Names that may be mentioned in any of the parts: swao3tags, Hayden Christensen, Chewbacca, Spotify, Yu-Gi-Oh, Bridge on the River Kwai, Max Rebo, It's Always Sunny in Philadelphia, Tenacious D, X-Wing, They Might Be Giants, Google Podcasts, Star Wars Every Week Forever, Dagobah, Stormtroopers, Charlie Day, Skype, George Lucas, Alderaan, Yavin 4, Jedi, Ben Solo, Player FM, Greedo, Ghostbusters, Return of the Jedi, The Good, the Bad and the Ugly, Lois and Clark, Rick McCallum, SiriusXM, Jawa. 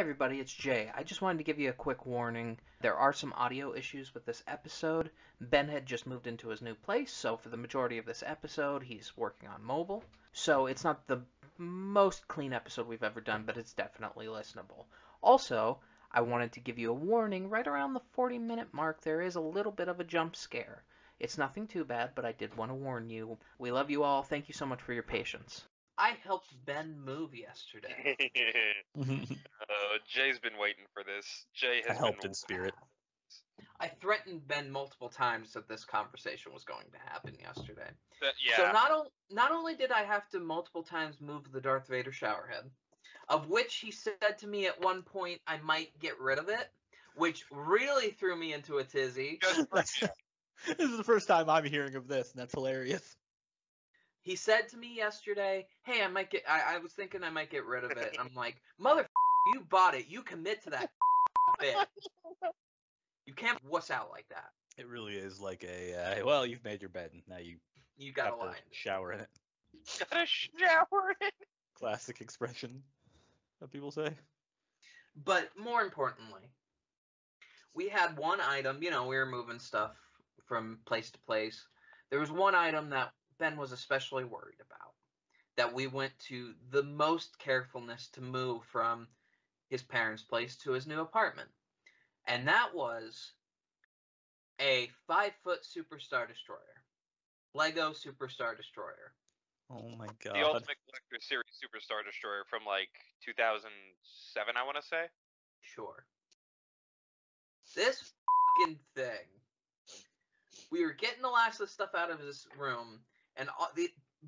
everybody, it's Jay. I just wanted to give you a quick warning. There are some audio issues with this episode. Ben had just moved into his new place, so for the majority of this episode, he's working on mobile. So it's not the most clean episode we've ever done, but it's definitely listenable. Also, I wanted to give you a warning. Right around the 40-minute mark, there is a little bit of a jump scare. It's nothing too bad, but I did want to warn you. We love you all. Thank you so much for your patience. I helped Ben move yesterday. Jay's been waiting for this. Jay has helped in spirit. I threatened Ben multiple times that this conversation was going to happen yesterday. Yeah. So not only did I have to multiple times move the Darth Vader showerhead, of which he said to me at one point I might get rid of it, which really threw me into a tizzy. This is the first time I'm hearing of this, and that's hilarious. He said to me yesterday, hey, I was thinking I might get rid of it. And I'm like, mother, you bought it. You commit to that bit. You can't wuss out like that. It really is like a, well, you've made your bed, and now you got to lie. Shower in it. You got to shower in it. Classic expression that people say. But more importantly, we had one item, you know, we were moving stuff from place to place. There was one item that Ben was especially worried about, that we went to the most carefulness to move from his parents' place to his new apartment. And that was a 5-foot Superstar Destroyer. Lego Superstar Destroyer. Oh my god. The Ultimate Collector Series Superstar Destroyer from like 2007, I want to say. Sure. This fucking thing. We were getting the last of the stuff out of his room. And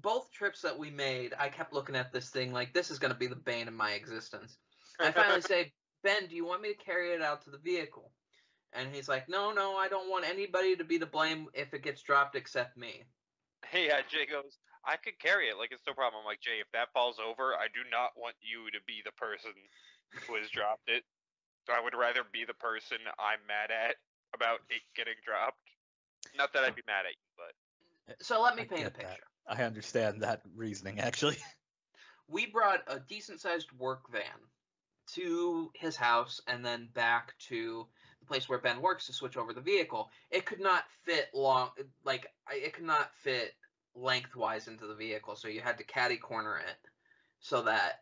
both trips that we made, I kept looking at this thing like, this is going to be the bane of my existence. And I finally say, Ben, do you want me to carry it out to the vehicle? And he's like, no, I don't want anybody to be to blame if it gets dropped except me. Hey, Jay goes, I could carry it. Like, it's no problem. I'm like, Jay, if that falls over, I do not want you to be the person who has dropped it. I would rather be the person I'm mad at about it getting dropped. Not that I'd be mad at you, but... So let me paint a picture. That. I understand that reasoning, actually. We brought a decent-sized work van to his house and then back to the place where Ben works to switch over the vehicle. It could not fit lengthwise into the vehicle, so you had to caddy corner it so that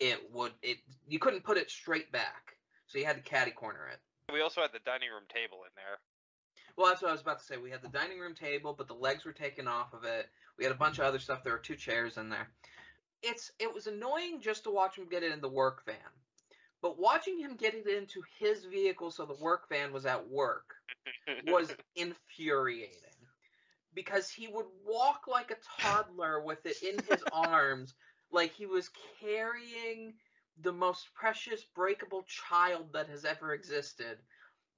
you couldn't put it straight back, so you had to caddy corner it. We also had the dining room table in there. Well, that's what I was about to say. We had the dining room table, but the legs were taken off of it. We had a bunch of other stuff. There were 2 chairs in there. It was annoying just to watch him get it in the work van. But watching him get it into his vehicle so the work van was at work was infuriating. Because he would walk like a toddler with it in his arms, like he was carrying the most precious, breakable child that has ever existed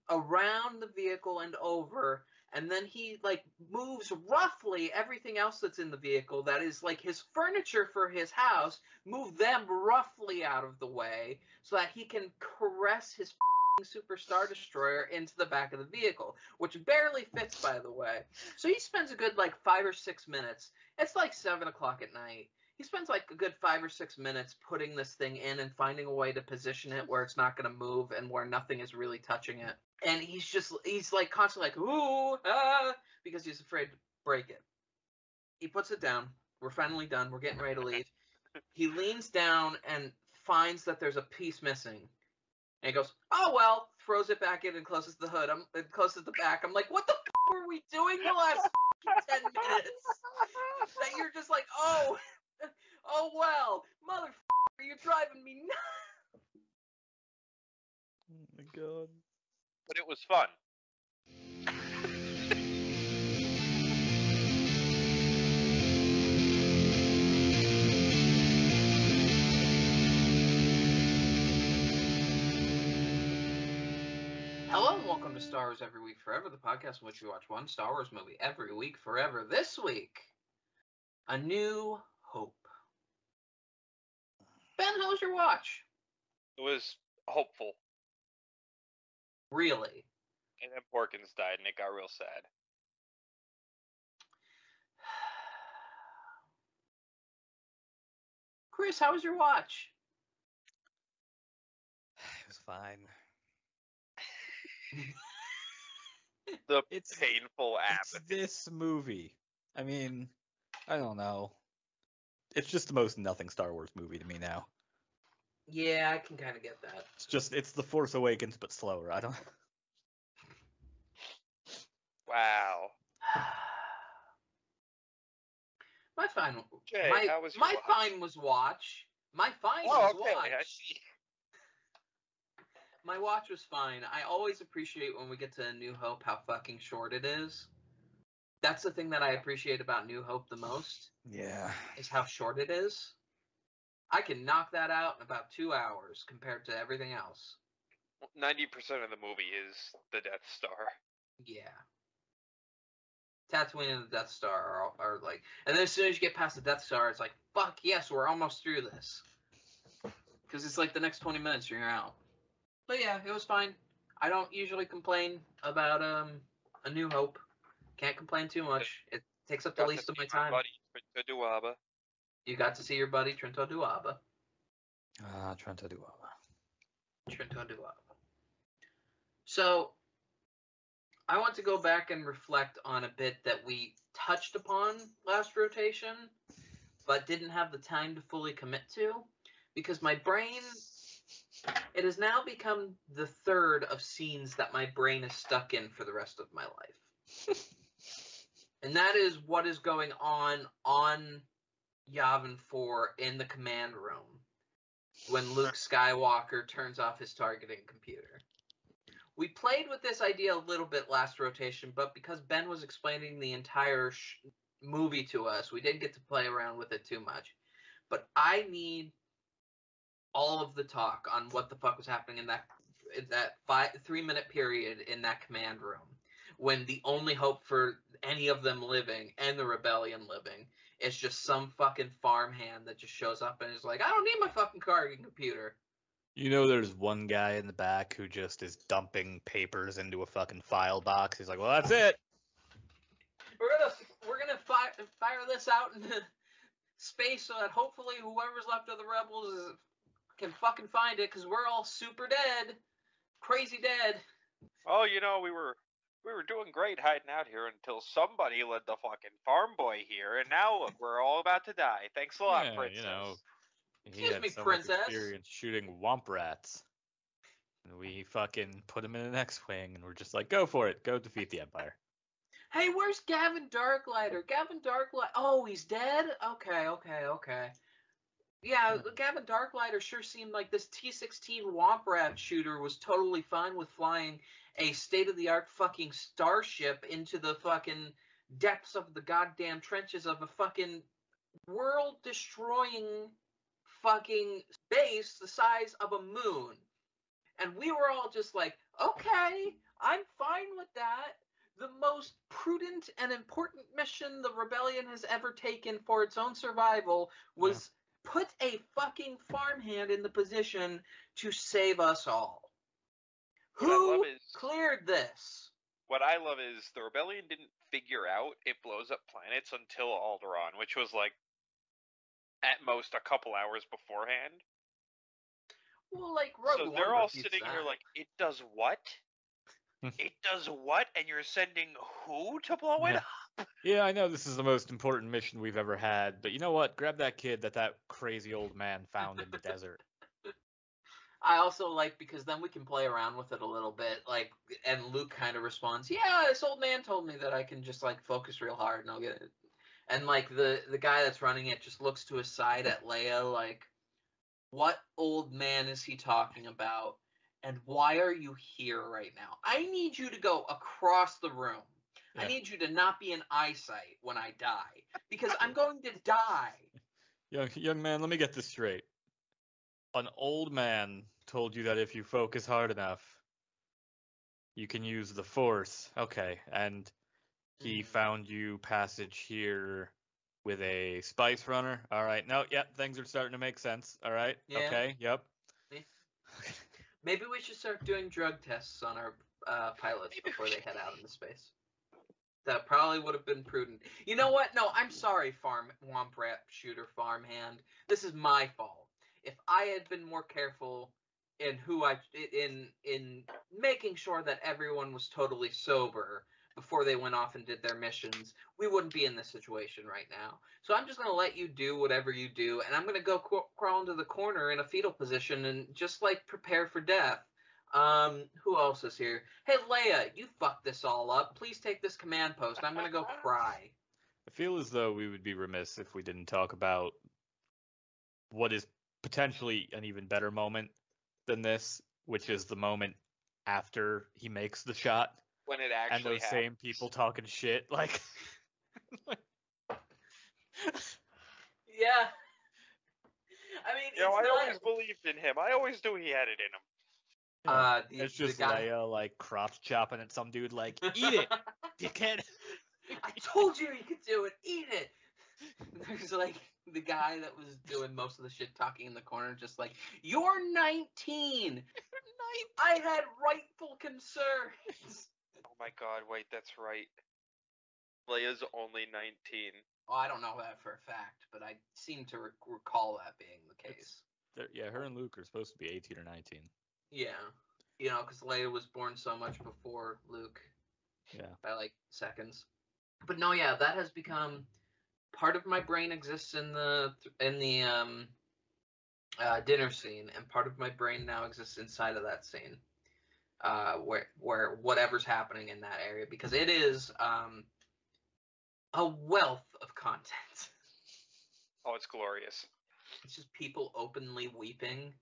around the vehicle and over, and then he like moves roughly everything else that's in the vehicle that is like his furniture for his house, move them roughly out of the way so that he can caress his Superstar Destroyer into the back of the vehicle, which barely fits, by the way. So he spends a good like 5 or 6 minutes. It's like 7 o'clock at night. He spends like a good 5 or 6 minutes putting this thing in and finding a way to position it where it's not going to move and where nothing is really touching it. And he's like constantly like, ooh, ah, because he's afraid to break it. He puts it down. We're finally done. We're getting ready to leave. He leans down and finds that there's a piece missing. And he goes, oh, well, throws it back in and closes the hood. It closes the back. I'm like, what the f*** were we doing the last 10 minutes? That you're just like, oh, well, motherfucker, you're driving me nuts. Oh, my God. But it was fun. Hello and welcome to Star Wars Every Week Forever, the podcast in which we watch one Star Wars movie every week forever. This week, A New Hope. Ben, how was your watch? It was hopeful. Really? And then Porkins died, and it got real sad. Chris, how was your watch? was fine. It's painful app. It's this movie. I mean, I don't know. It's just the most nothing Star Wars movie to me now. Yeah, I can kind of get that. It's just, it's The Force Awakens, but slower. I don't... Wow. My fine... Okay, my fine was watch. My fine was watch. I see. My watch was fine. I always appreciate when we get to A New Hope how fucking short it is. That's the thing that I appreciate about New Hope the most. Yeah. Is how short it is. I can knock that out in about 2 hours compared to everything else. 90% of the movie is the Death Star. Yeah. Tatooine and the Death Star are like... And then as soon as you get past the Death Star, it's like, fuck yes, we're almost through this. Because it's like the next 20 minutes and you're out. But yeah, it was fine. I don't usually complain about A New Hope. Can't complain too much. It takes up the least of my time. Buddy, Trento Dualla. You got to see your buddy, Trento Dualla. Trento Dualla. So, I want to go back and reflect on a bit that we touched upon last rotation, but didn't have the time to fully commit to, because my brain... It has now become the third of scenes that my brain is stuck in for the rest of my life. And that is what is going on Yavin 4 in the command room when Luke Skywalker turns off his targeting computer. We played with this idea a little bit last rotation, but because Ben was explaining the entire movie to us, we didn't get to play around with it too much. But I need... all of the talk on what the fuck was happening in that three-minute period in that command room when the only hope for any of them living and the rebellion living is just some fucking farmhand that just shows up and is like, I don't need my fucking targeting computer. You know there's one guy in the back who just is dumping papers into a fucking file box. He's like, well, that's it. We're gonna fire this out into space so that hopefully whoever's left of the rebels can fucking find it, because we're all super dead. Crazy dead. Oh, you know, we were doing great hiding out here until somebody led the fucking farm boy here, and now look, we're all about to die. Thanks a lot, Princess. You know, Excuse me, Princess. Experience shooting womp rats. And we fucking put him in an X-Wing, and we're just like, go for it. Go defeat the Empire. Hey, where's Gavin Darklighter? Oh, he's dead? Okay. Yeah, Gavin Darklighter sure seemed like this T-16 Womp Rat shooter was totally fine with flying a state-of-the-art fucking starship into the fucking depths of the goddamn trenches of a fucking world-destroying fucking base the size of a moon. And we were all just like, okay, I'm fine with that. The most prudent and important mission the Rebellion has ever taken for its own survival was... Yeah. Put a fucking farmhand in the position to save us all. Who cleared this? What I love is the Rebellion didn't figure out it blows up planets until Alderaan, which was like at most a couple hours beforehand. Well, like Rogue One. So they're all sitting here like, it does what? It does what? And you're sending who to blow it up? Yeah, I know this is the most important mission we've ever had, but you know what? Grab that kid that crazy old man found in the desert. I also like, because then we can play around with it a little bit, like, and Luke kind of responds, yeah, this old man told me that I can just, like, focus real hard and I'll get it. And, like, the guy that's running it just looks to his side at Leia, like, what old man is he talking about? And why are you here right now? I need you to go across the room. Yeah. I need you to not be in eyesight when I die. Because I'm going to die. Young man, let me get this straight. An old man told you that if you focus hard enough, you can use the Force. Okay, and he found you passage here with a spice runner. All right, things are starting to make sense. All right, yeah. Okay, yep. Yeah. Maybe we should start doing drug tests on our pilots before they head out into space. That probably would have been prudent. You know what? No, I'm sorry, Womp Rat Shooter Farmhand. This is my fault. If I had been more careful in who I in making sure that everyone was totally sober before they went off and did their missions, we wouldn't be in this situation right now. So I'm just going to let you do whatever you do, and I'm going to go crawl into the corner in a fetal position and just, like, prepare for death. Who else is here? Hey, Leia, you fucked this all up. Please take this command post. I'm going to go cry. I feel as though we would be remiss if we didn't talk about what is potentially an even better moment than this, which is the moment after he makes the shot. When it actually happens. And those same people talking shit, like... Yeah. I mean, you know, I always believed in him. I always knew he had it in him. It's just Leia, like, crotch-chopping at some dude, like, eat it, dickhead! I told you could do it, eat it! And there's, like, the guy that was doing most of the shit-talking in the corner, just like, you're 19! You're 19! I had rightful concerns! Oh my god, wait, that's right. Leia's only 19. Oh, I don't know that for a fact, but I seem to recall that being the case. Yeah, her and Luke are supposed to be 18 or 19. Yeah, you know, because Leia was born so much before Luke. Yeah. By, like, seconds. But no, yeah, that has become... Part of my brain exists in the dinner scene, and part of my brain now exists inside of that scene. Where whatever's happening in that area, because it is a wealth of content. Oh, it's glorious. It's just people openly weeping.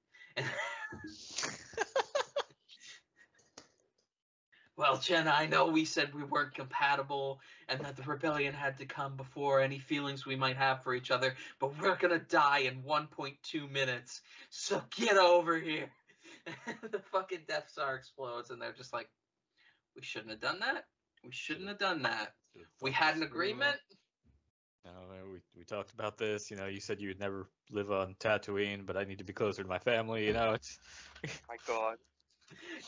Well, Jenna, I know we said we weren't compatible and that the rebellion had to come before any feelings we might have for each other, but we're gonna die in 1.2 minutes, so get over here. The fucking Death Star explodes, and they're just like, we shouldn't have done that. We shouldn't have done that. We had an agreement. No, we talked about this. You know, you said you would never live on Tatooine, but I need to be closer to my family. You know, it's my god.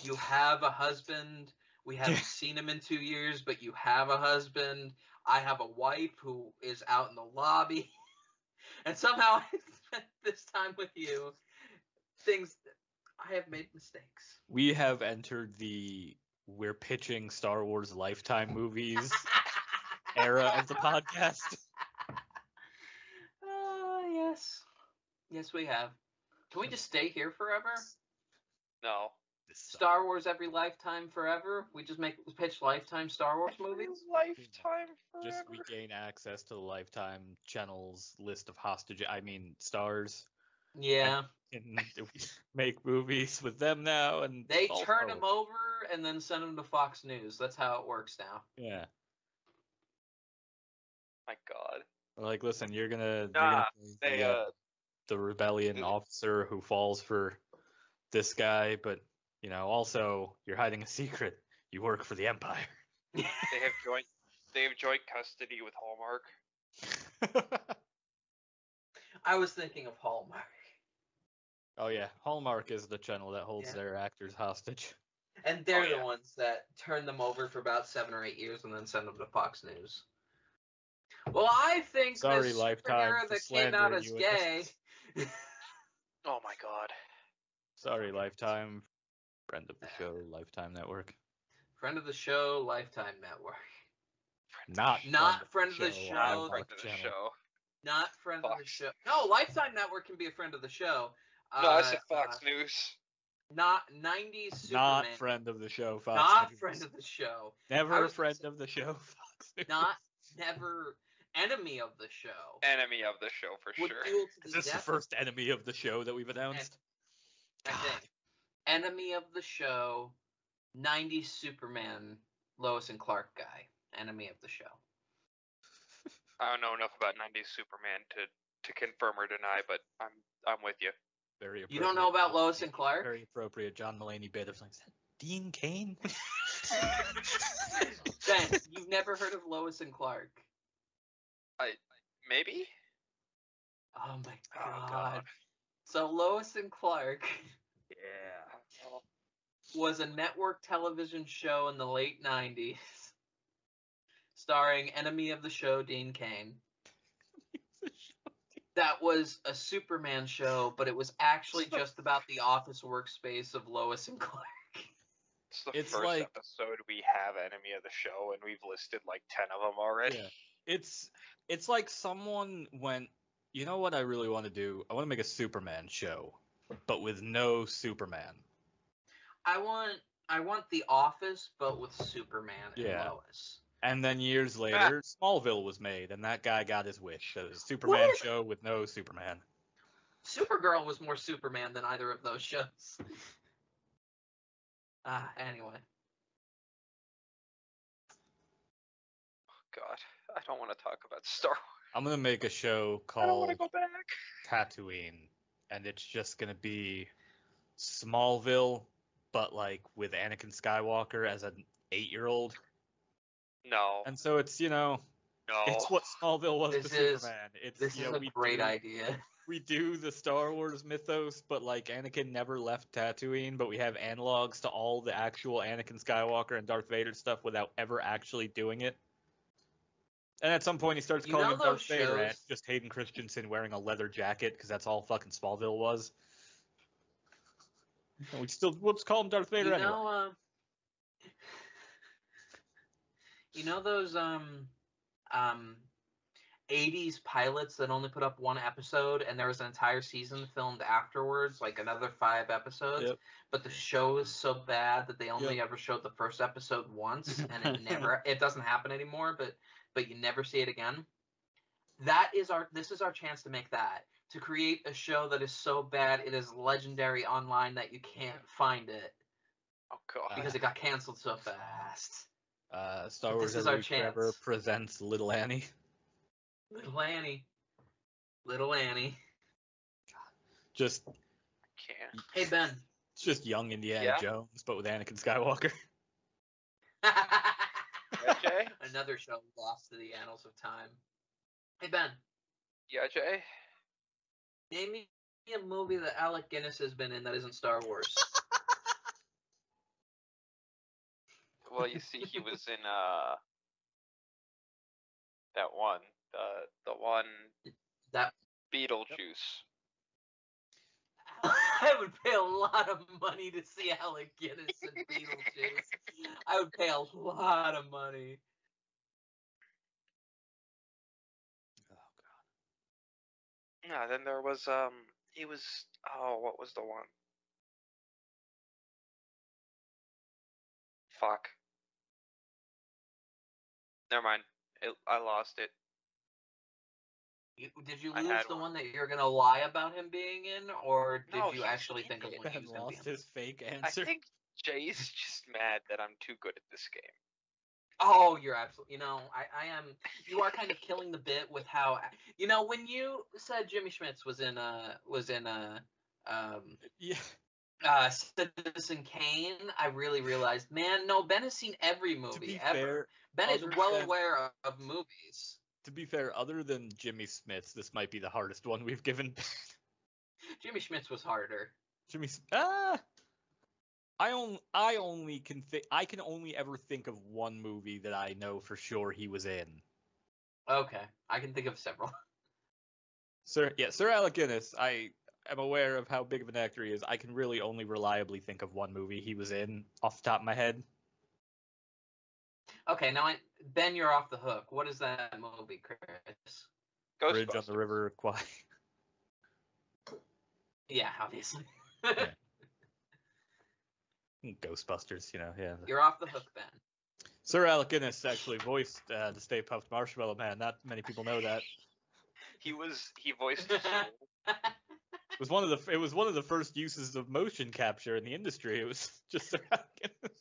You have a husband. We haven't seen him in 2 years, but you have a husband. I have a wife who is out in the lobby, and somehow I spent this time with you. Things. I have made mistakes. We have entered the we're pitching Star Wars Lifetime movies era of the podcast. Yes. Yes, we have. Can we just stay here forever? No. Star Wars every lifetime forever? We just pitch Lifetime Star Wars movies? Lifetime forever? Just we gain access to the Lifetime channel's list of stars. Yeah. And we make movies with them now. And they turn them over and then send them to Fox News. That's how it works now. Yeah. My god. Like, listen, you're going to play the rebellion officer who falls for this guy, but, you know, also, you're hiding a secret. You work for the Empire. They have joint custody with Hallmark. I was thinking of Hallmark. Oh, yeah. Hallmark is the channel that holds their actors hostage. And they're the ones that turn them over for about 7 or 8 years and then send them to Fox News. Well, I think this superhero that came out as gay. Oh, my god. Sorry, Lifetime. Friend of the show, Lifetime Network. Friend of the show, Lifetime Network. Not friend of the show. Friend of the show. Not friend of the show. No, Lifetime Network can be a friend of the show. No, I said Fox News. Not 90s Superman. Not friend of the show, Fox Not News. Friend of the show. Never a friend of the show, Fox News. Not never enemy of the show. Enemy of the show, for sure. Is this the first enemy of the show that we've announced? I think. Enemy of the show, 90s Superman, Lois and Clark guy. Enemy of the show. I don't know enough about 90s Superman to confirm or deny, but I'm with you. Very appropriate. You don't know about Lois and Clark? Very appropriate. John Mulaney bit of like, is that Dean Cain? Ben, you've never heard of Lois and Clark? Maybe? Oh my god. So Lois and Clark was a network television show in the late 90s starring enemy of the show Dean Cain. that was a Superman show, but it was actually just about the office workspace of Lois and Clark. It's the first episode we have enemy of the show, and we've listed like 10 of them already. Yeah. It's like someone went, you know what I really want to do? I want to make a Superman show, but with no Superman. I want The Office, but with Superman and Lois. And then years later, Smallville was made, and that guy got his wish. So it was a Superman show with no Superman. Supergirl was more Superman than either of those shows. Anyway. Oh, God. I don't want to talk about Star Wars. I'm going to make a show called Tatooine, and it's just going to be Smallville, but, like, with Anakin Skywalker as an 8-year-old. No. And so it's, you know, it's what Smallville was to Superman. This is a great idea. We do the Star Wars mythos, but, like, Anakin never left Tatooine, but we have analogs to all the actual Anakin Skywalker and Darth Vader stuff without ever actually doing it. And at some point he starts calling him Darth Vader, and just Hayden Christensen wearing a leather jacket, because that's all fucking Smallville was. And we still, call him Darth Vader anyway. You know those 80s pilots that only put up one episode, and there was an entire season filmed afterwards, like another 5 episodes, but the show is so bad that they only ever showed the first episode once, and it doesn't happen anymore, but you never see it again. This is our chance to make that, to create a show that is so bad it is legendary online that you can't find it. Oh God. Because it got canceled so fast. Star Wars Forever presents Little Annie. Little Annie. God. Just. I can't. Hey, Ben. It's just young Indiana Jones, but with Anakin Skywalker. Jay? Another show lost to the annals of time. Hey, Ben. Yeah, Jay? Name me a movie that Alec Guinness has been in that isn't Star Wars. Well, you see, he was in that one. The one Beetlejuice. I would pay a lot of money to see Alec Guinness in Beetlejuice. I would pay a lot of money. Oh God. No, then there was what was the one? Fuck. Never mind. I lost it. Did you lose the one that you're going to lie about him being in, or did you actually think of one he was going to be in? Ben lost his fake answer. I think Jay's just mad that I'm too good at this game. Oh, you're absolutely... You know, I am... You are kind of killing the bit with how... You know, when you said Jimmy Schmitz was in Citizen Kane, I really realized, man, no, Ben has seen every movie ever. Fair, Ben is well aware of movies. To be fair, other than Jimmy Schmitz, this might be the hardest one we've given Ben. Jimmy Schmitz was harder. I can only ever think of one movie that I know for sure he was in. Okay, I can think of several. Sir Alec Guinness, I'm aware of how big of an actor he is. I can really only reliably think of one movie he was in off the top of my head. Okay, now, Ben, you're off the hook. What is that movie, Chris? Bridge on the River Kwai. Yeah, obviously. Yeah. Ghostbusters, you know, yeah. You're off the hook, Ben. Sir Alec Guinness actually voiced the Stay Puft Marshmallow Man. Not many people know that. He voiced It was one of the first uses of motion capture in the industry. It was just Sir Alec Guinness.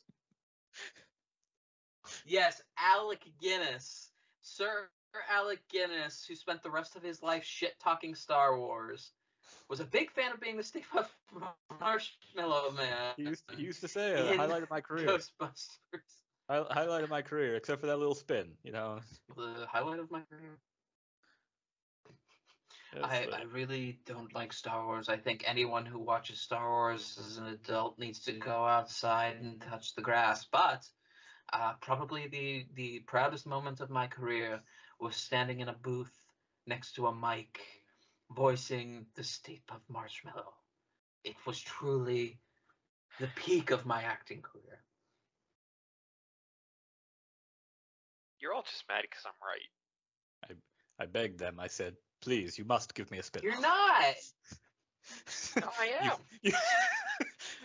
Yes, Alec Guinness. Sir Alec Guinness, who spent the rest of his life shit-talking Star Wars, was a big fan of being the Stay Puft Marshmallow Man. He used to say, highlight of my career. Ghostbusters. Highlight of my career, except for that little spin, you know. The highlight of my career. I really don't like Star Wars. I think anyone who watches Star Wars as an adult needs to go outside and touch the grass. But probably the proudest moment of my career was standing in a booth next to a mic voicing the Stay Puft Marshmallow. It was truly the peak of my acting career. You're all just mad because I'm right. I begged them. I said, please, you must give me a spin-off. You're not. No, I am.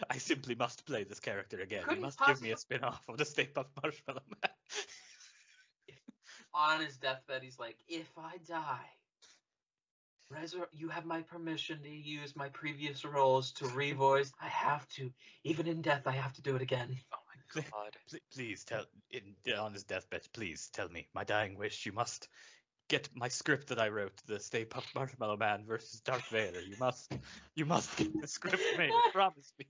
I simply must play this character again. You must give me a spin-off of the Stay Puft Marshmallow Man. On his deathbed, he's like, if I die, you have my permission to use my previous roles to revoice. I have to. Even in death, I have to do it again. Oh my God. Please tell, on his deathbed, please tell me, my dying wish, you must get my script that I wrote, the Stay Puft Marshmallow Man versus Darth Vader. You must get the script made. Promise me.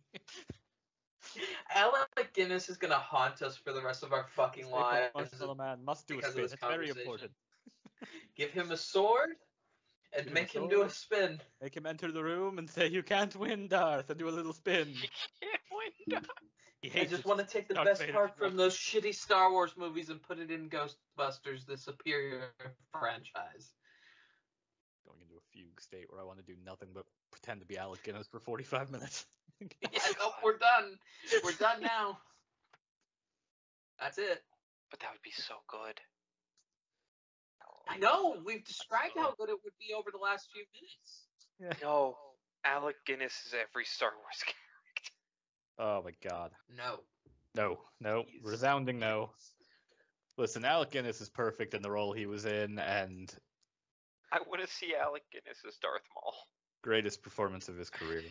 Alec Guinness is gonna haunt us for the rest of our fucking lives. Marshmallow Man must do a spin. It's very important. Give him a sword and do a spin. Make him enter the room and say, "You can't win, Darth," and do a little spin. You can't win, Darth. I just want to take the best part from those shitty Star Wars movies and put it in Ghostbusters, the superior franchise. Going into a fugue state where I want to do nothing but pretend to be Alec Guinness for 45 minutes. Yeah, no, we're done. We're done now. That's it. But that would be so good. I know. We've described how good it would be over the last few minutes. Yeah. No, Alec Guinness is every Star Wars character. Oh, my God. No. Jeez. Resounding no. Listen, Alec Guinness is perfect in the role he was in, and I want to see Alec Guinness as Darth Maul. Greatest performance of his career.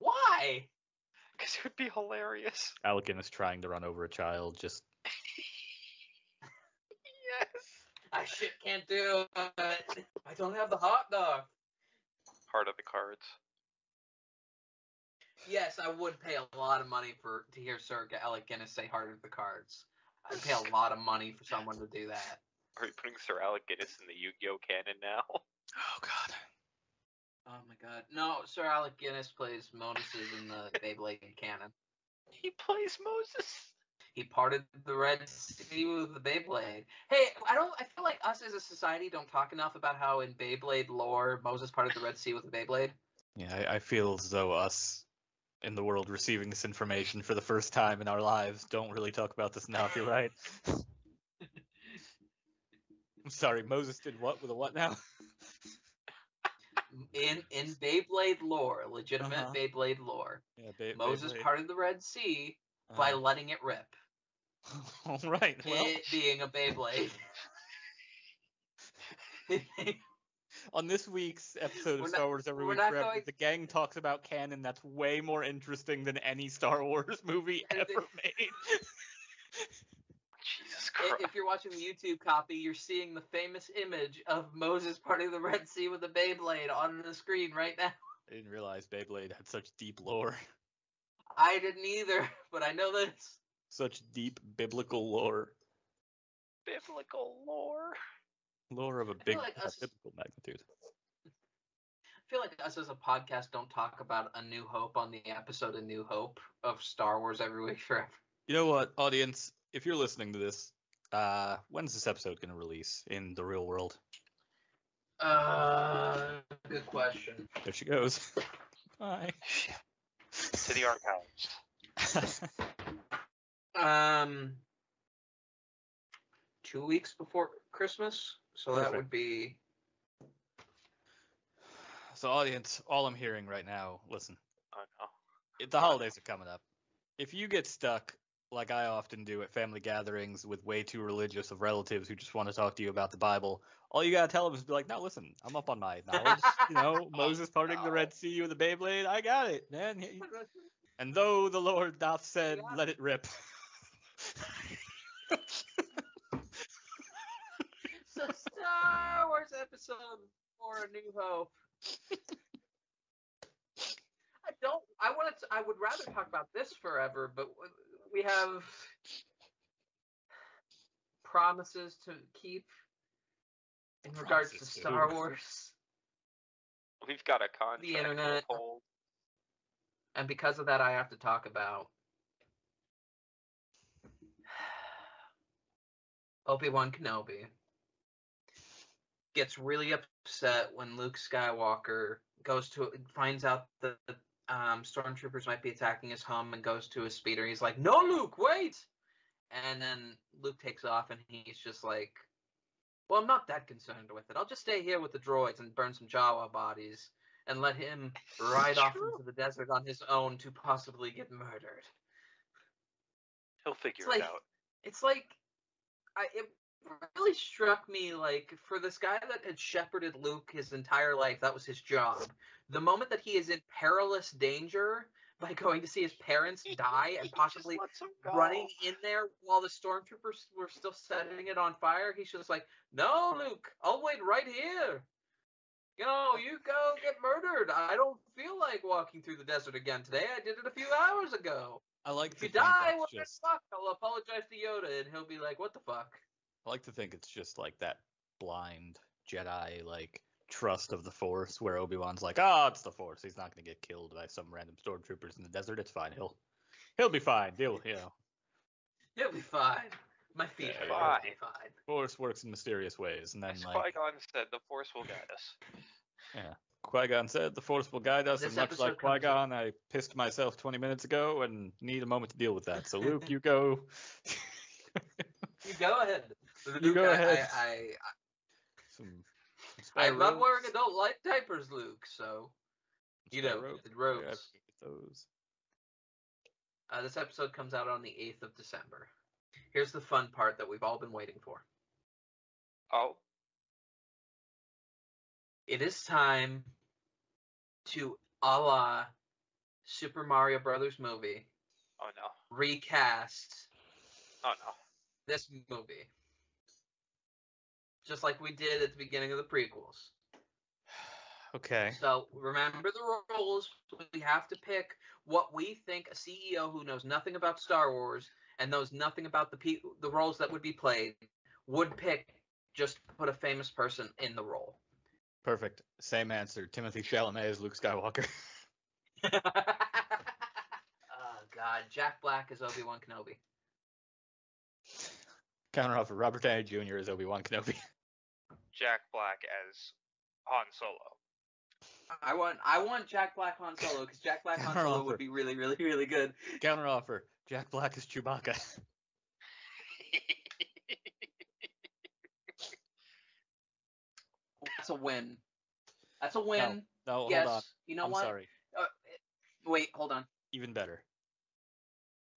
Why? Because it would be hilarious. Alec Guinness trying to run over a child, just... Yes! I shit can't do it. I don't have the hot dog. Heart of the cards. Yes, I would pay a lot of money to hear Sir Alec Guinness say heart of the cards. I'd pay a lot of money for someone to do that. Are you putting Sir Alec Guinness in the Yu-Gi-Oh canon now? Oh, God. Oh, my God. No, Sir Alec Guinness plays Moses in the Beyblade canon. He plays Moses? He parted the Red Sea with the Beyblade. Hey, I feel like us as a society don't talk enough about how in Beyblade lore, Moses parted the Red Sea with the Beyblade. Yeah, I feel as though us in the world receiving this information for the first time in our lives don't really talk about this enough. You're right. I'm sorry, Moses did what with a what now? In Beyblade lore, legitimate Beyblade lore, yeah, Moses parted the Red Sea by letting it rip. All right. Well. It being a Beyblade. On this week's episode of Star Wars Every Week, the gang talks about canon that's way more interesting than any Star Wars movie ever made. Jesus Christ. If you're watching the YouTube copy, you're seeing the famous image of Moses parting the Red Sea with a Beyblade on the screen right now. I didn't realize Beyblade had such deep lore. I didn't either, but I know this. Such deep biblical lore. Biblical lore. Lore of a big biblical magnitude. I feel like us as a podcast don't talk about A New Hope on the episode A New Hope of Star Wars Every Week Forever. You know what, audience? If you're listening to this, when's this episode going to release in the real world? Good question. There she goes. Bye. To the archives. 2 weeks before Christmas, so Perfect. That would be... So, audience, all I'm hearing right now, listen. I know. The holidays are coming up. If you get stuck... like I often do at family gatherings with way too religious of relatives who just want to talk to you about the Bible, all you got to tell them is be like, no, listen, I'm up on my knowledge. You know, Moses parting the Red Sea with a Beyblade. I got it, man. And though the Lord doth said, let it rip. So Star Wars episode for A New Hope. I would rather talk about this forever, but... we have promises to keep in regards to Star Wars. We've got a contract. The internet. And because of that, I have to talk about Obi-Wan Kenobi. Gets really upset when Luke Skywalker goes to finds out that the stormtroopers might be attacking his home and goes to his speeder. He's like, "No, Luke, wait!" And then Luke takes off, and he's just like, "Well, I'm not that concerned with it. I'll just stay here with the droids and burn some Jawa bodies and let him ride off into the desert on his own to possibly get murdered. He'll figure it out." It's like, it really struck me, like, for this guy that had shepherded Luke his entire life, that was his job. The moment that he is in perilous danger by going to see his parents die and possibly running in there while the stormtroopers were still setting it on fire, he's just like, "No, Luke, I'll wait right here. You know, you go get murdered. I don't feel like walking through the desert again today. I did it a few hours ago. I like to if you die, well, just... fuck, I'll apologize to Yoda," and he'll be like, "What the fuck?" I like to think it's just like that blind Jedi, like, trust of the Force, where Obi-Wan's like, "Oh, it's the Force. He's not going to get killed by some random stormtroopers in the desert. It's fine. He'll be fine. He'll be fine. My feet are fine. Force works in mysterious ways." And then, as like Qui-Gon said, the Force will guide us. Yeah. Qui-Gon said, "The Force will guide us," and much like Qui-Gon, I pissed myself 20 minutes ago and need a moment to deal with that. So, Luke, you go. You go ahead. Luke, you go ahead. I love wearing adult light diapers, Luke, so, you know, robes. Yeah, those. This episode comes out on the 8th of December. Here's the fun part that we've all been waiting for. Oh. It is time to, a la Super Mario Brothers movie. Oh, no. Recast. Oh, no. This movie. Just like we did at the beginning of the prequels. Okay. So remember the rules. We have to pick what we think a CEO who knows nothing about Star Wars and knows nothing about the roles that would be played would pick, just to put a famous person in the role. Perfect. Same answer. Timothy Chalamet as Luke Skywalker. Oh, God. Jack Black as Obi-Wan Kenobi. Counteroffer. Robert Downey Jr. as Obi-Wan Kenobi. Jack Black as Han Solo. I want Jack Black Han Solo, because Jack Black Han Solo would be really, really, really good. Counteroffer. Jack Black as Chewbacca. That's a win. That's a win. No, yes. Hold on. You know what? I'm sorry. Wait, hold on. Even better.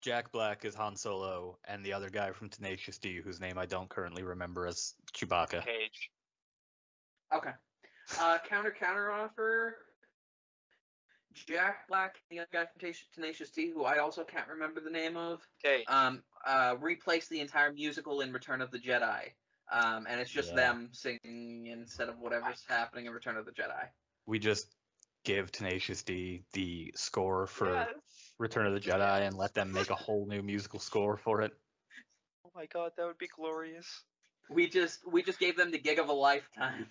Jack Black is Han Solo, and the other guy from Tenacious D, whose name I don't currently remember, as Chewbacca. Cage. Okay. Counteroffer. Jack Black, the other guy from Tenacious D, who I also can't remember the name of. Cage. Replace the entire musical in Return of the Jedi. And it's just them singing instead of whatever's happening in Return of the Jedi. We just give Tenacious D the score for Return of the Jedi and let them make a whole new musical score for it. Oh my God, that would be glorious. We just gave them the gig of a lifetime.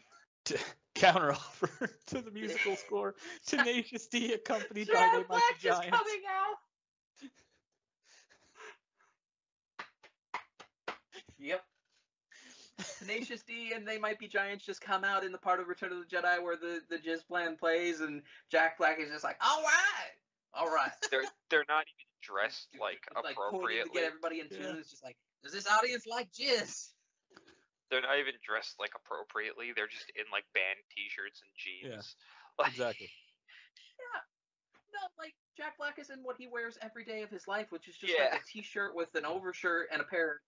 Counteroffer to the musical score. Tenacious D accompanied by They Might Be Giants. Is coming out. Yep. Tenacious D and They Might Be Giants just come out in the part of Return of the Jedi where the jizz plan plays, and Jack Black is just like, all right. They're not even dressed like appropriately. Like, to get everybody in tune, it's just like, does this audience like jizz? They're not even dressed like appropriately. They're just in like band T-shirts and jeans. Yeah, like, exactly. Yeah. No, like Jack Black is in what he wears every day of his life, which is just like a T-shirt with an overshirt and a pair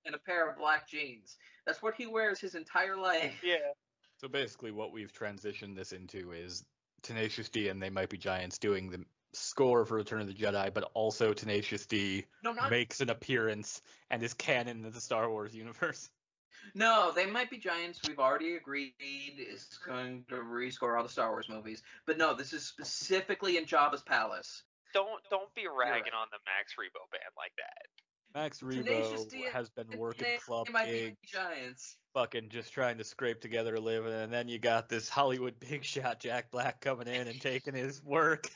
of black jeans. That's what he wears his entire life. Yeah. So basically, what we've transitioned this into is Tenacious D and They Might Be Giants doing the score for Return of the Jedi, but also Tenacious D makes an appearance and is canon to the Star Wars universe. No, They Might Be Giants, we've already agreed, is going to rescore all the Star Wars movies. But no, this is specifically in Jabba's Palace. Don't be ragging on the Max Rebo band like that. Max Rebo has been working club gigs, fucking just trying to scrape together a living, and then you got this Hollywood big shot Jack Black coming in and taking his work.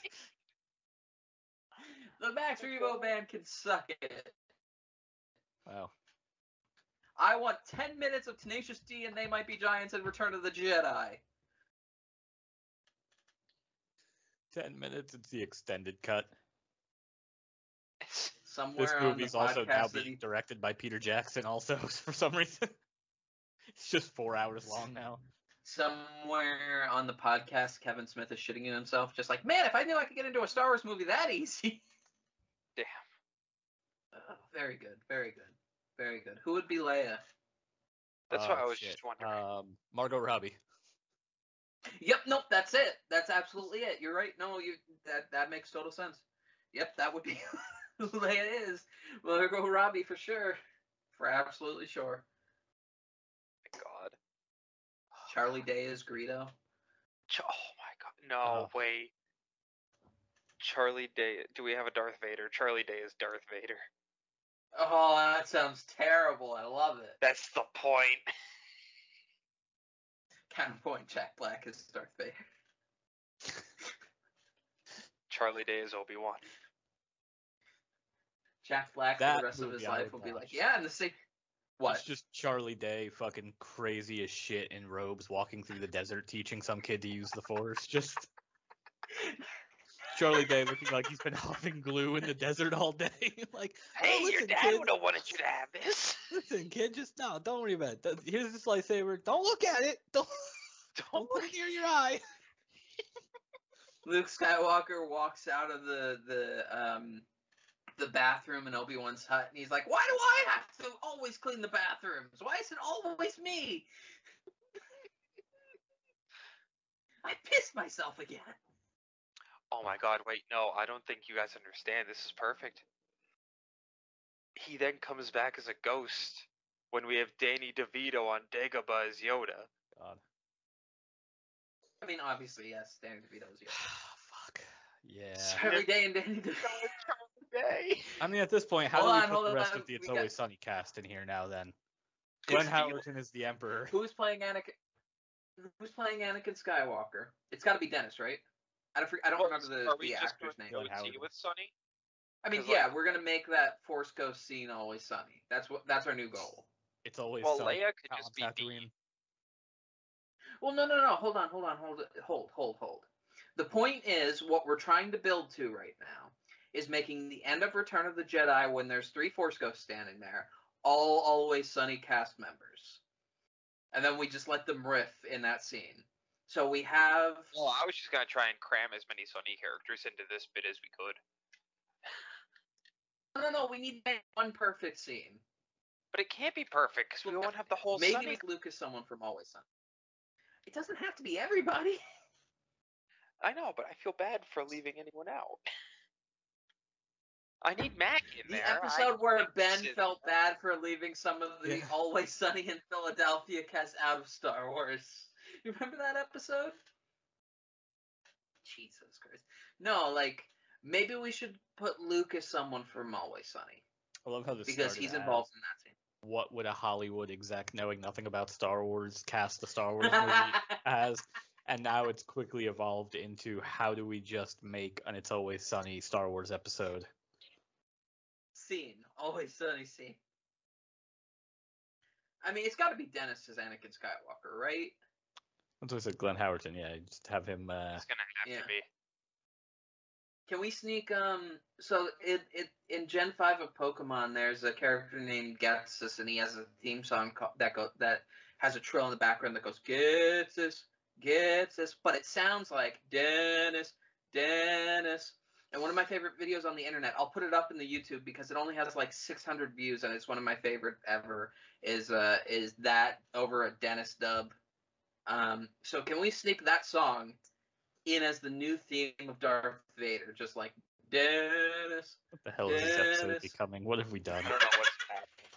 The Max Rebo band can suck it. Wow. I want 10 minutes of Tenacious D and They Might Be Giants and Return of the Jedi. 10 minutes. It's the extended cut. Somewhere this movie's on the also now being directed by Peter Jackson also for some reason. It's just 4 hours long now. Somewhere on the podcast, Kevin Smith is shitting himself, just like, man, if I knew I could get into a Star Wars movie that easy. Damn. Very good, very good, very good. Who would be Leia? That's what I was just wondering. Margot Robbie. Yep, nope, that's it. That's absolutely it. You're right. No, that makes total sense. Yep, that would be who Leia is. Margot Robbie for sure. For absolutely sure. My God. Charlie Day is Greedo. Oh my God. No, wait. Charlie Day. Do we have a Darth Vader? Charlie Day is Darth Vader. Oh, that sounds terrible. I love it. That's the point. Counterpoint, Jack Black is Darth Vader. Charlie Day is Obi-Wan. Jack Black that for the rest of his life will be like, yeah, and the same. What? It's just Charlie Day fucking crazy as shit in robes walking through the desert teaching some kid to use the Force. Just Charlie Day looking like he's been huffing glue in the desert all day. Like, hey, listen, your dad would have wanted you to have this. Listen, kid, just no, don't worry about it. Here's this lightsaber. Don't look at it. Don't look near your eye. Luke Skywalker walks out of the bathroom in Obi-Wan's hut, and he's like, why do I have to always clean the bathrooms? Why is it always me? I pissed myself again. Oh my God, wait, no, I don't think you guys understand. This is perfect. He then comes back as a ghost when we have Danny DeVito on Dagobah as Yoda. God. I mean, obviously, yes, Danny DeVito is Yoda. Oh, fuck. Yeah. Every day and Danny DeVito. Day. I mean, at this point, how do we put the rest of the It's Always Sunny cast in here now, then? Glenn Howerton is the Emperor. Who's playing Anakin Skywalker? It's got to be Dennis, right? I don't remember the actor's name. Are we just going to with Sunny? I mean, yeah, we're going to make that Force Ghost scene Always Sunny. That's our new goal. It's Always Sunny. Well, Leia could just be Tatooine. Well, no. Hold on. The point is, what we're trying to build to right now is making the end of Return of the Jedi, when there's 3 Force Ghosts standing there, all Always Sunny cast members. And then we just let them riff in that scene. So we have... Well, I was just going to try and cram as many Sunny characters into this bit as we could. No, we need one perfect scene. But it can't be perfect, because we won't have the whole Sunny... Maybe make Luke as someone from Always Sunny. It doesn't have to be everybody. I know, but I feel bad for leaving anyone out. I need Mac in there. The episode where Ben felt bad for leaving some of the Always Sunny in Philadelphia cast out of Star Wars. You remember that episode? Jesus Christ. No, like, maybe we should put Luke as someone from Always Sunny. I love how this started. Because he's involved in that scene. What would a Hollywood exec knowing nothing about Star Wars cast the Star Wars movie as? And now it's quickly evolved into how do we just make an It's Always Sunny Star Wars episode? Scene. Always Sunny scene. I mean, it's got to be Dennis as Anakin Skywalker, right? That's what I said, Glenn Howerton, yeah. Just have him... It's going to have to be. Can we sneak... So, in Gen 5 of Pokemon, there's a character named Getsus, and he has a theme song that has a trill in the background that goes, Getsus, but it sounds like Dennis. And one of my favorite videos on the internet, I'll put it up in the YouTube because it only has like 600 views, and it's one of my favorite ever, is that over a Dennis dub. So can we sneak that song in as the new theme of Darth Vader, just like Dennis? What the hell is this episode becoming? What have we done? I don't know what's happening.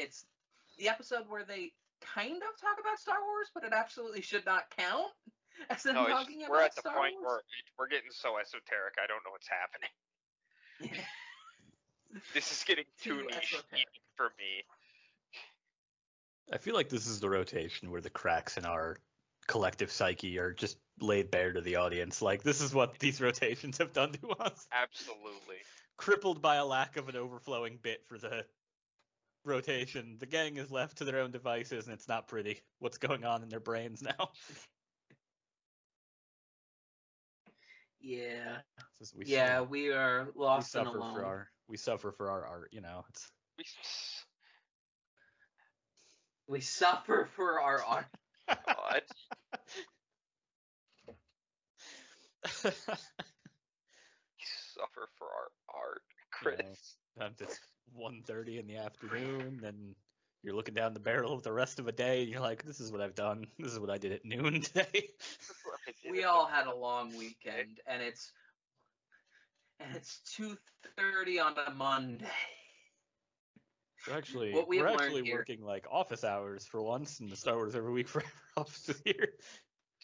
It's the episode where they kind of talk about Star Wars, but it absolutely should not count. No, we're at the point where we're getting so esoteric, I don't know what's happening. Yeah. This is getting too niche for me. I feel like this is the rotation where the cracks in our collective psyche are just laid bare to the audience. Like, this is what these rotations have done to us. Absolutely. Crippled by a lack of an overflowing bit for the rotation, the gang is left to their own devices, and it's not pretty. What's going on in their brains now? Yeah. We are lost and alone. We suffer for our art, you know. We suffer for our art. God. We suffer for our art, critics. Yeah, it's 1:30 in the afternoon, and you're looking down the barrel of the rest of a day, and you're like, this is what I've done. This is what I did at noon today. We all had a long weekend, and it's 2:30 on a Monday. We're actually working like office hours for once, and the Star Wars Every Week Forever office is here.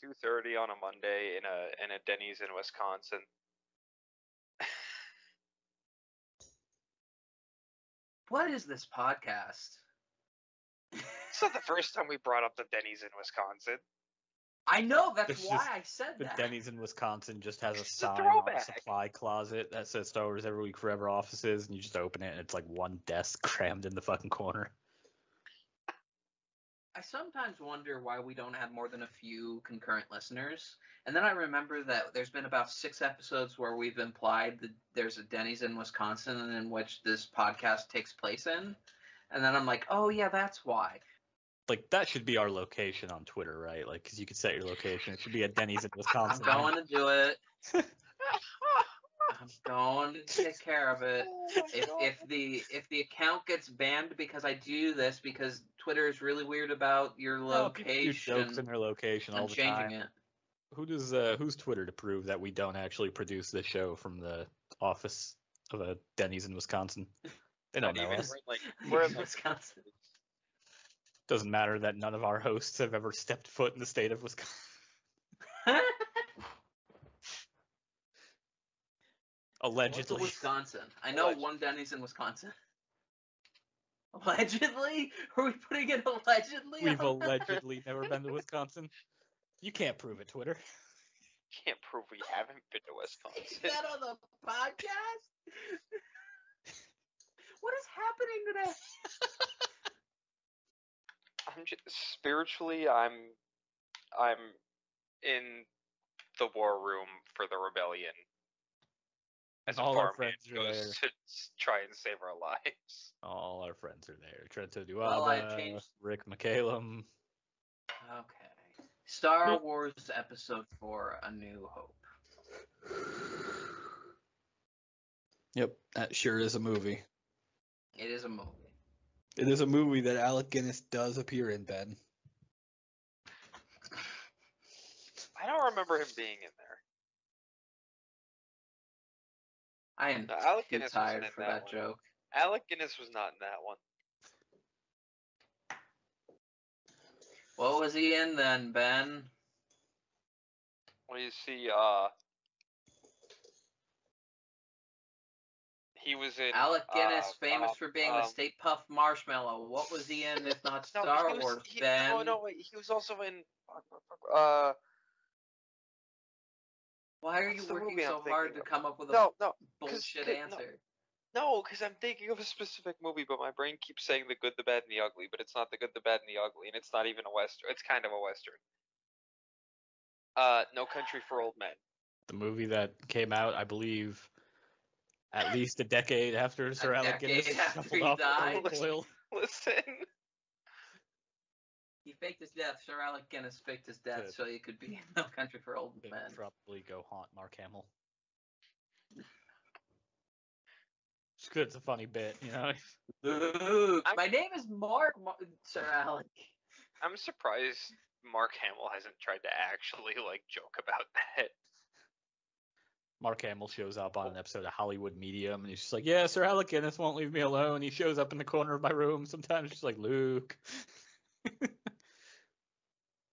2:30 on a Monday in a Denny's in Wisconsin. What is this podcast? It's not the first time we brought up the Denny's in Wisconsin. I know, that's why I said that. The Denny's in Wisconsin just has a sign on a supply closet that says Star Wars Every Week Forever offices, and you just open it, and it's like one desk crammed in the fucking corner. I sometimes wonder why we don't have more than a few concurrent listeners, and then I remember that there's been about 6 episodes where we've implied that there's a Denny's in Wisconsin in which this podcast takes place in, and then I'm like, oh yeah, that's why. Like, that should be our location on Twitter, right? Like, because you could set your location. It should be at Denny's in Wisconsin. I'm going to do it. I'm going to take care of it. If the account gets banned because I do this, because Twitter is really weird about your location. People do jokes in their location all the time. I'm changing it. Who's Twitter to prove that we don't actually produce this show from the office of a Denny's in Wisconsin? They don't know us. We're in Wisconsin. Doesn't matter that none of our hosts have ever stepped foot in the state of Wisconsin. Allegedly. Wisconsin. I know one Denny's in Wisconsin. Allegedly? Are we putting it allegedly? We've allegedly never been to Wisconsin. You can't prove it, Twitter. You can't prove we haven't been to Wisconsin. Is that on the podcast? What is happening today? I'm in the war room for the rebellion. As all our friends are there to try and save our lives. All our friends are there. Trento Dualla, Rick McCallum. Okay. Star Wars Episode 4: A New Hope. Yep, that sure is a movie. It is a movie. It is a movie that Alec Guinness does appear in, Ben. I don't remember him being in there. I am Alec Guinness tired for that joke. Alec Guinness was not in that one. What was he in then, Ben? Well, you see, he was in Alec Guinness, famous for being the Stay Puft Marshmallow. What was he in if not Star Wars, Ben? No, wait. He was also in. Why are you working so hard to come up with a bullshit answer? No, because I'm thinking of a specific movie, but my brain keeps saying The Good, the Bad, and the Ugly, but it's not The Good, the Bad, and the Ugly, and it's not even a Western. It's kind of a Western. No Country for Old Men. The movie that came out, I believe, at least a decade after Sir Alec Guinness shuffled off the oil. Listen. He faked his death. Sir Alec Guinness faked his death so he could be in No Country for Old Men. Probably go haunt Mark Hamill. It's good. It's a funny bit, you know. Luke, my name is Sir Alec. I'm surprised Mark Hamill hasn't tried to actually joke about that. Mark Hamill shows up on an episode of Hollywood Medium, and he's just like, yeah, Sir Alec Guinness won't leave me alone. He shows up in the corner of my room sometimes, just like, Luke.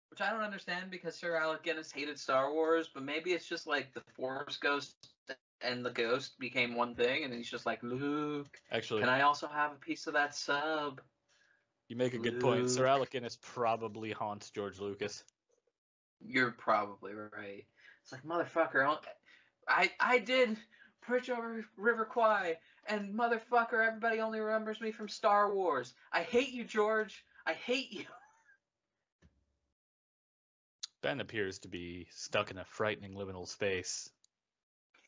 Which I don't understand, because Sir Alec Guinness hated Star Wars, but maybe it's just like the Force Ghost and the Ghost became one thing, and he's just like, Luke, actually, can I also have a piece of that sub? You make a good point. Sir Alec Guinness probably haunts George Lucas. You're probably right. It's like, motherfucker, I did Bridge Over River Kwai, and motherfucker, everybody only remembers me from Star Wars. I hate you, George. I hate you. Ben appears to be stuck in a frightening liminal space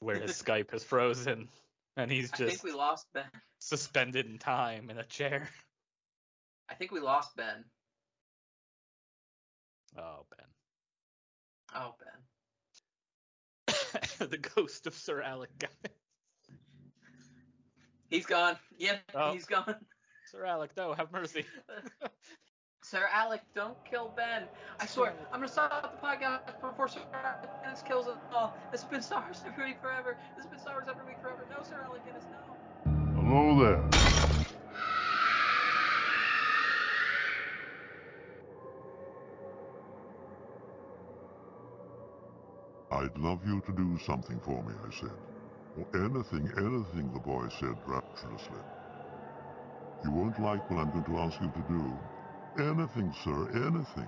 where his Skype is frozen and he's just suspended in time in a chair. I think we lost Ben. Oh, Ben. The ghost of Sir Alec Guinness. He's gone. Yeah, oh. He's gone. Sir Alec, no, have mercy. Sir Alec, don't kill Ben. I swear, I'm going to stop the podcast before Sir Alec Guinness kills us all. This has been Star Wars Every Week Forever. This has been Star Wars Every Week Forever. No, Sir Alec Guinness, no. Hello there. I'd love you to do something for me, I said. Or anything, the boy said rapturously. You won't like what I'm going to ask you to do. Anything, sir, anything.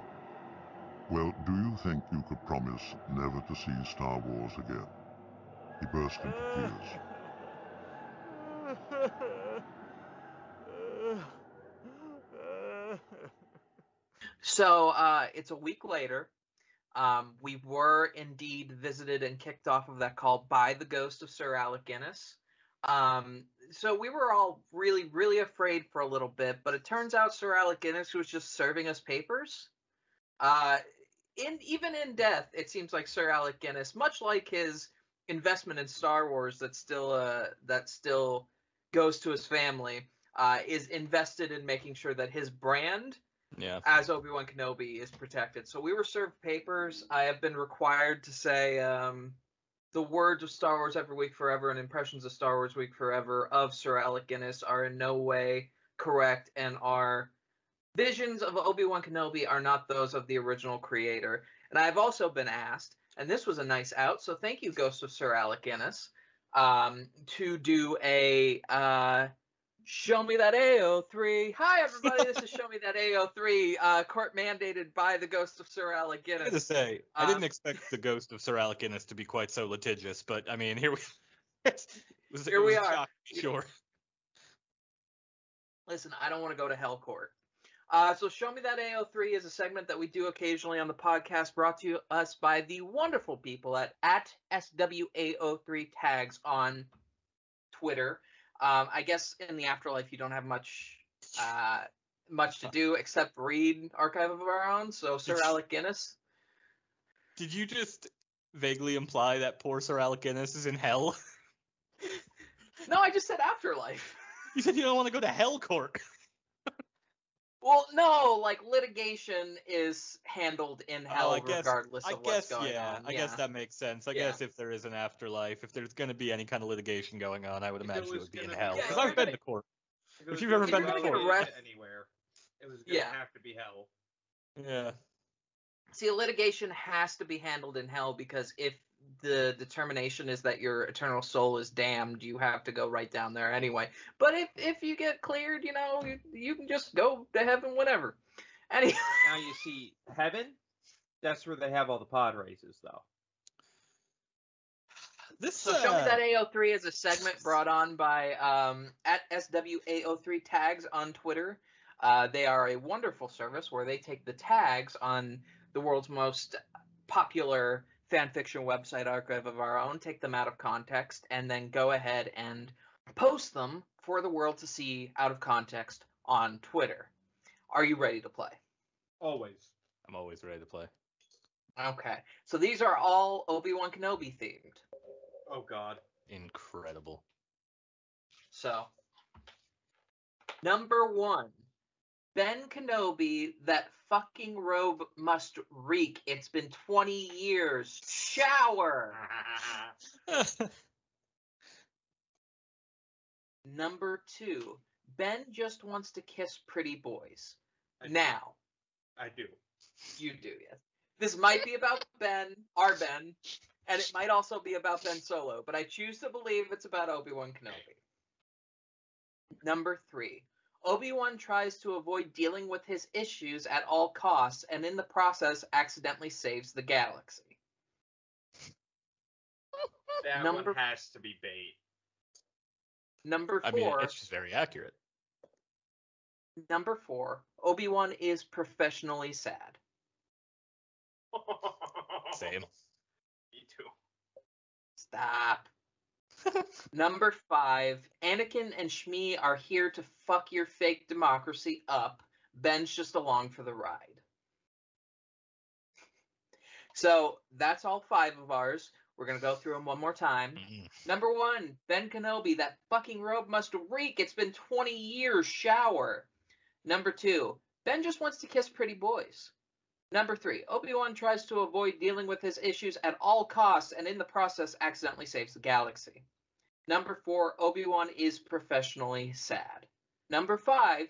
Well, do you think you could promise never to see Star Wars again? He burst into tears. So, it's a week later. We were indeed visited and kicked off of that call by the ghost of Sir Alec Guinness. So we were all really, really afraid for a little bit, but it turns out Sir Alec Guinness was just serving us papers. Even in death, it seems like Sir Alec Guinness, much like his investment in Star Wars that still goes to his family, is invested in making sure that his brand... Yeah. As Obi-Wan Kenobi is protected. So we were served papers. I have been required to say the words of Star Wars Every Week Forever and impressions of Star Wars Week Forever of Sir Alec Guinness are in no way correct, and our visions of Obi-Wan Kenobi are not those of the original creator. And I've also been asked, and this was a nice out, so thank you, Ghost of Sir Alec Guinness, to do a... Show me that AO3. Hi, everybody. This is Show Me That AO3, court mandated by the ghost of Sir Alec Guinness. I was going to say, I didn't expect the ghost of Sir Alec Guinness to be quite so litigious, but I mean, here we are. Shocking, sure. Listen, I don't want to go to hell court. So Show Me That AO3 is a segment that we do occasionally on the podcast, brought to us by the wonderful people at SWAO3 tags on Twitter. I guess in the afterlife you don't have much to do except read Archive of Our Own, so Sir Alec Guinness. Did you just vaguely imply that poor Sir Alec Guinness is in hell? No, I just said afterlife. You said you don't want to go to hell court. Well, no, like litigation is handled in hell regardless of what's going on. Yeah, I guess that makes sense. I guess if there is an afterlife, if there's going to be any kind of litigation going on, I would imagine it would be in hell. Because I've been to court. If you've ever been to court anywhere, it was going to have to be hell. Yeah. See, litigation has to be handled in hell, because if the determination is that your eternal soul is damned, you have to go right down there anyway. But if you get cleared, you know, you can just go to heaven whenever. Anyway. Now you see, heaven, that's where they have all the pod races, though. So Show Me That AO3 is a segment brought on by at SWAO3 tags on Twitter. They are a wonderful service where they take the tags on the world's most popular fan fiction website, Archive of Our Own, take them out of context, and then go ahead and post them for the world to see out of context on Twitter. Are you ready to play? Always. I'm always ready to play. Okay. So these are all Obi-Wan Kenobi themed. Oh, God. Incredible. So, number one. Ben Kenobi, that fucking robe must reek. It's been 20 years. Shower! Number two, Ben just wants to kiss pretty boys. I do. You do, yes. This might be about Ben, our Ben, and it might also be about Ben Solo, but I choose to believe it's about Obi-Wan Kenobi. Number three. Obi-Wan tries to avoid dealing with his issues at all costs, and in the process accidentally saves the galaxy. That one has to be bait. Number four. I mean, it's just very accurate. Number four. Obi-Wan is professionally sad. Same. Me too. Stop. Number 5, Anakin and Shmi are here to fuck your fake democracy up. Ben's just along for the ride. So that's all 5 of ours. We're going to go through them one more time. Mm-hmm. Number 1, Ben Kenobi, that fucking robe must reek. It's been 20 years. Shower. Number 2, Ben just wants to kiss pretty boys. Number 3, Obi-Wan tries to avoid dealing with his issues at all costs and in the process accidentally saves the galaxy. Number 4, Obi-Wan is professionally sad. Number 5,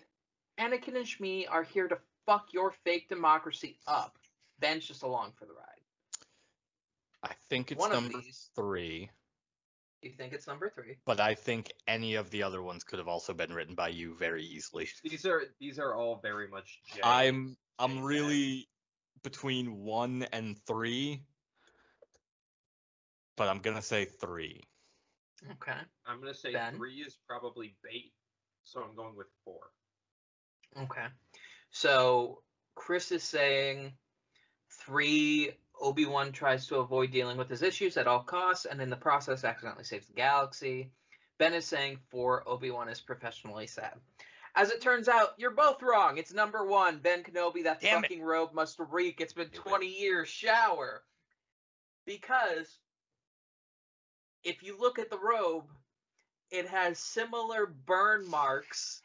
Anakin and Shmi are here to fuck your fake democracy up. Ben's just along for the ride. I think it's number 3. You think it's number 3? But I think any of the other ones could have also been written by you very easily. These are all very much J. I'm really between 1 and 3, but I'm gonna say 3. Okay. I'm gonna say Ben. 3 is probably bait, so I'm going with 4. Okay. So Chris is saying 3. Obi-Wan tries to avoid dealing with his issues at all costs, and in the process accidentally saves the galaxy. Ben is saying 4. Obi-Wan is professionally sad. As it turns out, you're both wrong. It's number 1, Ben Kenobi, that fucking robe must reek. It's been 20 years. Shower. Because if you look at the robe, it has similar burn marks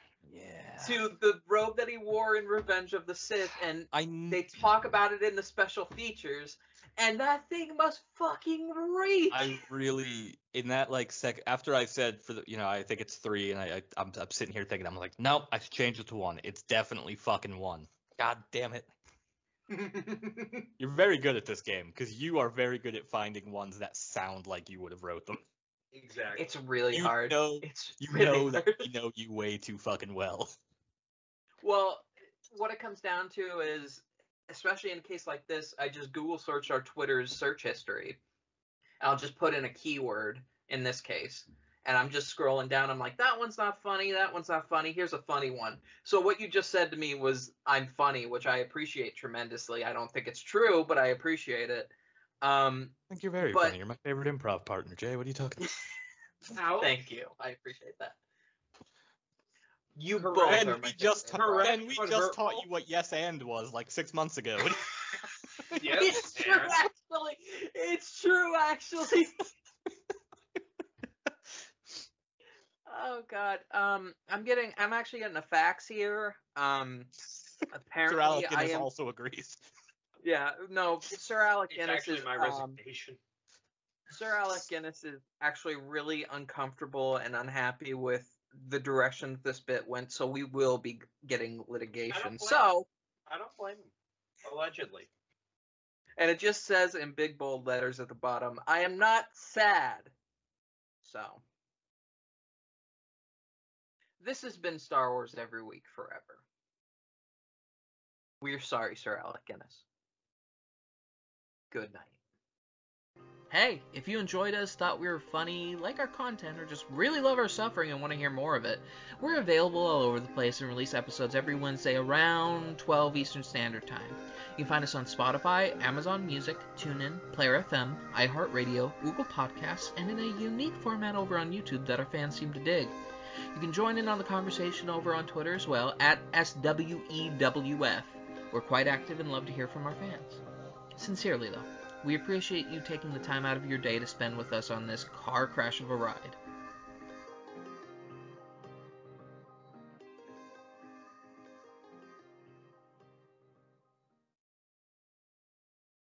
to the robe that he wore in Revenge of the Sith. And they talk about it in the special features. And that thing must fucking reek. I really, in that like second, after I said for the, you know, I think it's 3, and I'm sitting here thinking, I'm like, nope, I should change it to 1. It's definitely fucking 1. God damn it. You're very good at this game because you are very good at finding ones that sound like you would have wrote them. Exactly. It's really hard. You know you way too fucking well. Well, what it comes down to is, especially in a case like this, I just Google searched our Twitter's search history. I'll just put in a keyword in this case. And I'm just scrolling down. I'm like, that one's not funny. That one's not funny. Here's a funny one. So what you just said to me was I'm funny, which I appreciate tremendously. I don't think it's true, but I appreciate it. I think you're very funny. You're my favorite improv partner, Jay. What are you talking about? Thank you. I appreciate that. You both are we just taught you what yes and was like 6 months ago. Yep. It's true, actually. Oh, God. I'm actually getting a fax here. Apparently, Sir Alec Guinness also agrees. Yeah, no, Sir Alec Guinness actually is my resignation. Sir Alec Guinness is actually really uncomfortable and unhappy with the direction this bit went, so we will be getting litigation. I don't blame him. Allegedly. And it just says in big bold letters at the bottom, I am not sad. So this has been Star Wars Every Week Forever. We're sorry, Sir Alec Guinness. Good night. Hey, if you enjoyed us, thought we were funny, like our content, or just really love our suffering and want to hear more of it, we're available all over the place and release episodes every Wednesday around 12 Eastern Standard Time. You can find us on Spotify, Amazon Music, TuneIn, Player FM, iHeartRadio, Google Podcasts, and in a unique format over on YouTube that our fans seem to dig. You can join in on the conversation over on Twitter as well, @SWEWF. We're quite active and love to hear from our fans. Sincerely, though. We appreciate you taking the time out of your day to spend with us on this car crash of a ride.